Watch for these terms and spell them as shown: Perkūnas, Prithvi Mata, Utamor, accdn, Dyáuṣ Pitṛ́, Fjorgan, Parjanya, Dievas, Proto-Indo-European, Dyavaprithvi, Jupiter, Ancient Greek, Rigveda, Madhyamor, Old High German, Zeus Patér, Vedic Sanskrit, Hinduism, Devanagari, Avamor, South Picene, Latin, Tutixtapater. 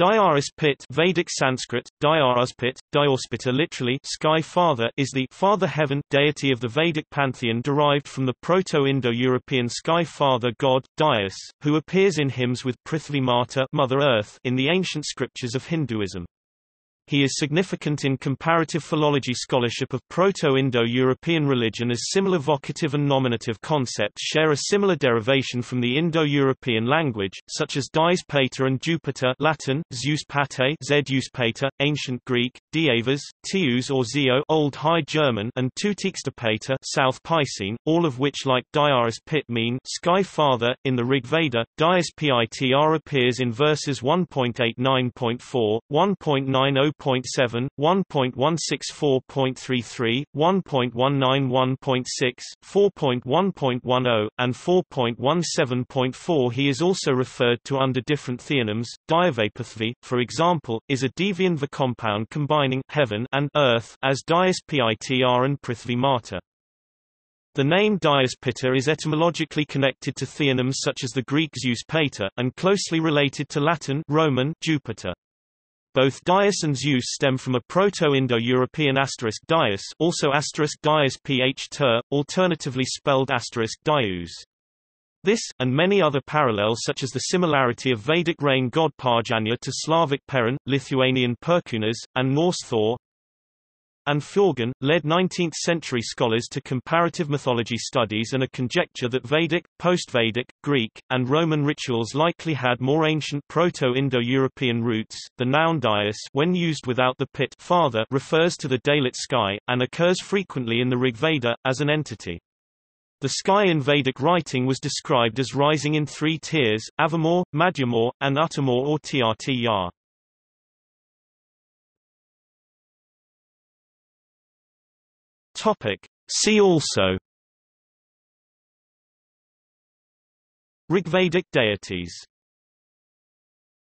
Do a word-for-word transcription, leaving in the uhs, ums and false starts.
Dyáuṣ Pitṛ́ Vedic Sanskrit, Dyáuṣ Pitṛ́, Dyáuṣ Pitṛ́ literally Sky Father, is the Father Heaven deity of the Vedic pantheon derived from the Proto-Indo-European Sky Father god, Dyáuṣ, who appears in hymns with Prithvi Mata Mother Earth in the ancient scriptures of Hinduism. He is significant in comparative philology scholarship of Proto-Indo-European religion as similar vocative and nominative concepts share a similar derivation from the Indo-European language, such as Dyáuṣ Pater and Jupiter Latin, Zeus Patér, Zeus Patér, Ancient Greek, Dievas, Teus or Zeo Old High German and Tutixtapater South Piscine, all of which like Dyáuṣ Pitṛ́ mean Sky Father. In the Rigveda, Dyáuṣ Pitṛ́ appears in verses one point eight nine point four, one point nine oh point four, one point seven, one point one six four point three three, one point one nine one point six, four point one point ten, and four point one seven point four. He is also referred to under different theonyms. Dyavaprithvi, for example, is a Devanagari compound combining heaven and earth as Dyáuṣ Pitṛ́ and Prithvi Mata. The name Dyáuṣ Pitṛ́ is etymologically connected to theonyms such as the Greek Zeus Pater, and closely related to Latin Roman Jupiter. Both Dyáuṣ and Zeus stem from a Proto-Indo-European asterisk Dyáuṣ, also asterisk Dyáuṣ Pitṛ́, alternatively spelled asterisk Dyáuṣ. This, and many other parallels such as the similarity of Vedic rain god Parjanya to Slavic Perun, Lithuanian Perkūnas, and Norse Thor, and Fjorgan, led nineteenth-century scholars to comparative mythology studies and a conjecture that Vedic, post-Vedic, Greek, and Roman rituals likely had more ancient Proto-Indo-European roots. The noun Dyáuṣ, when used without the pit father, refers to the daylit sky and occurs frequently in the Rigveda as an entity. The sky in Vedic writing was described as rising in three tiers: Avamor, Madhyamor, and Utamor or Trtr. Topic. See also Rigvedic deities.